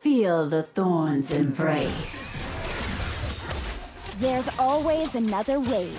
Feel the thorns embrace. There's always another way.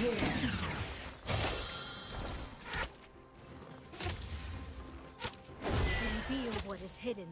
Reveal what is hidden.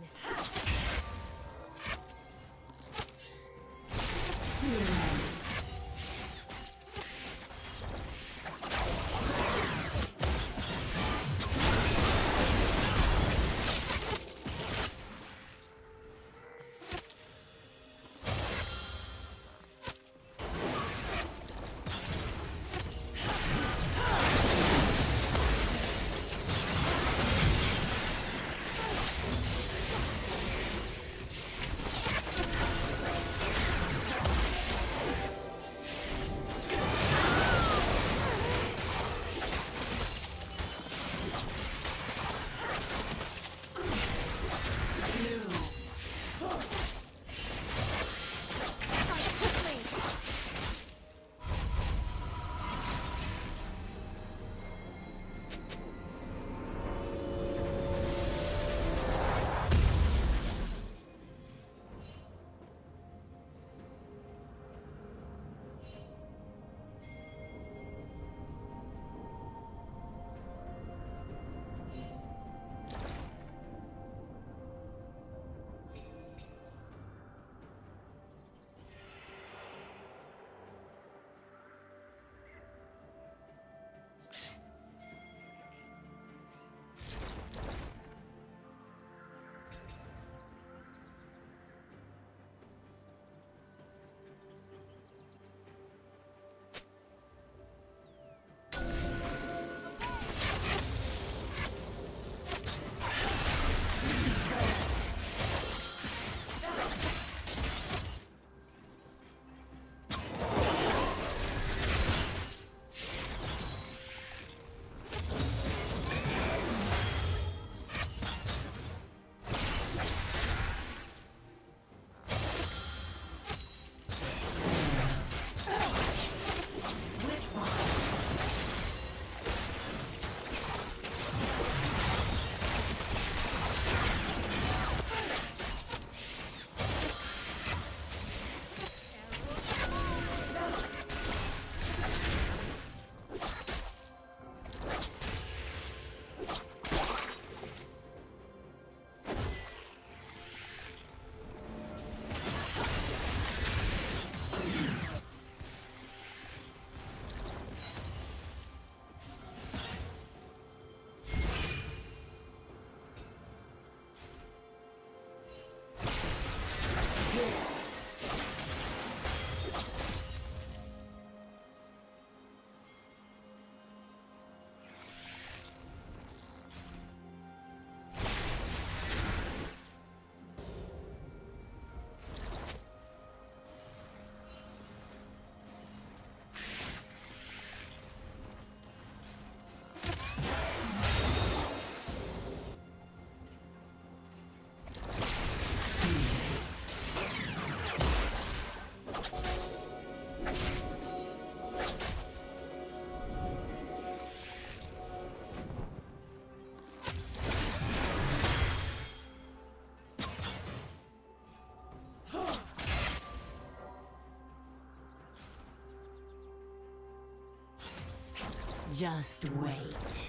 Just wait.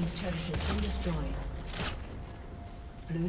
team's turret has been destroyed. Blue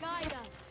Guide us.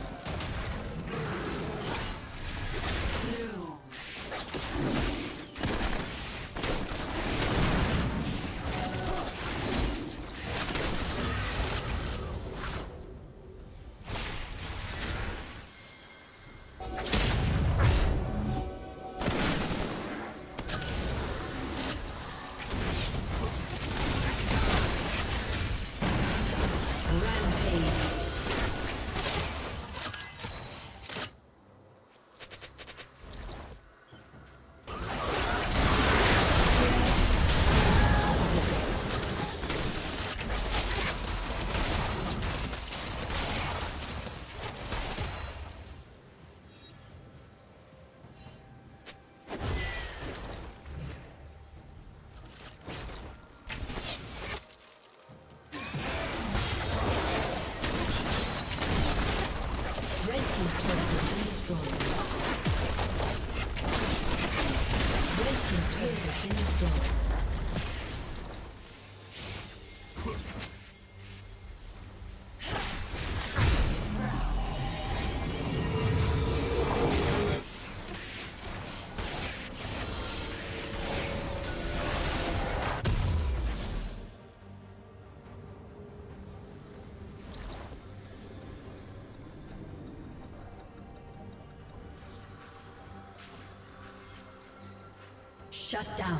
Shut down.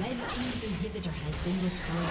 Red team's inhibitor has been destroyed.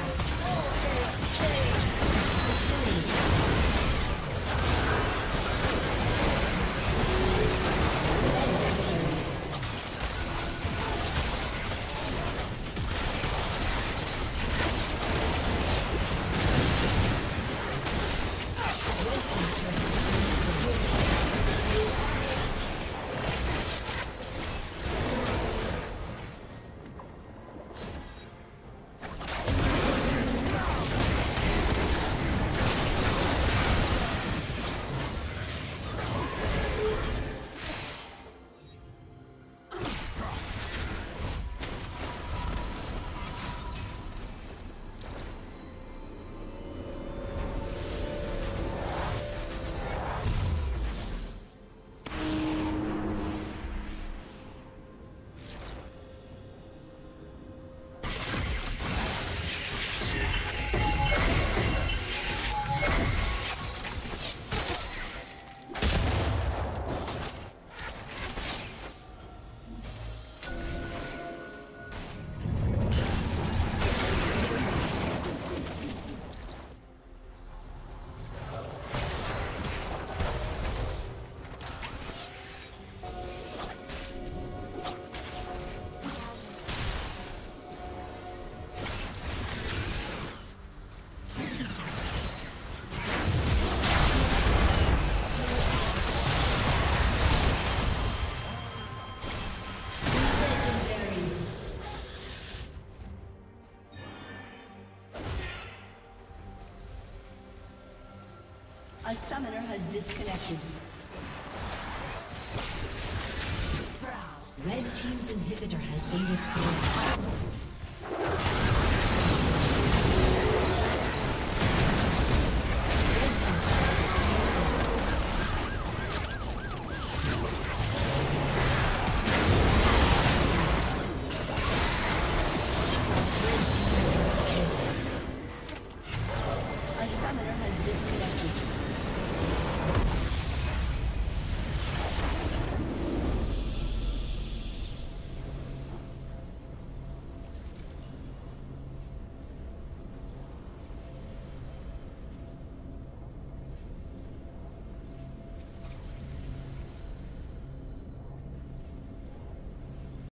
A summoner has disconnected. Red team's inhibitor has been destroyed.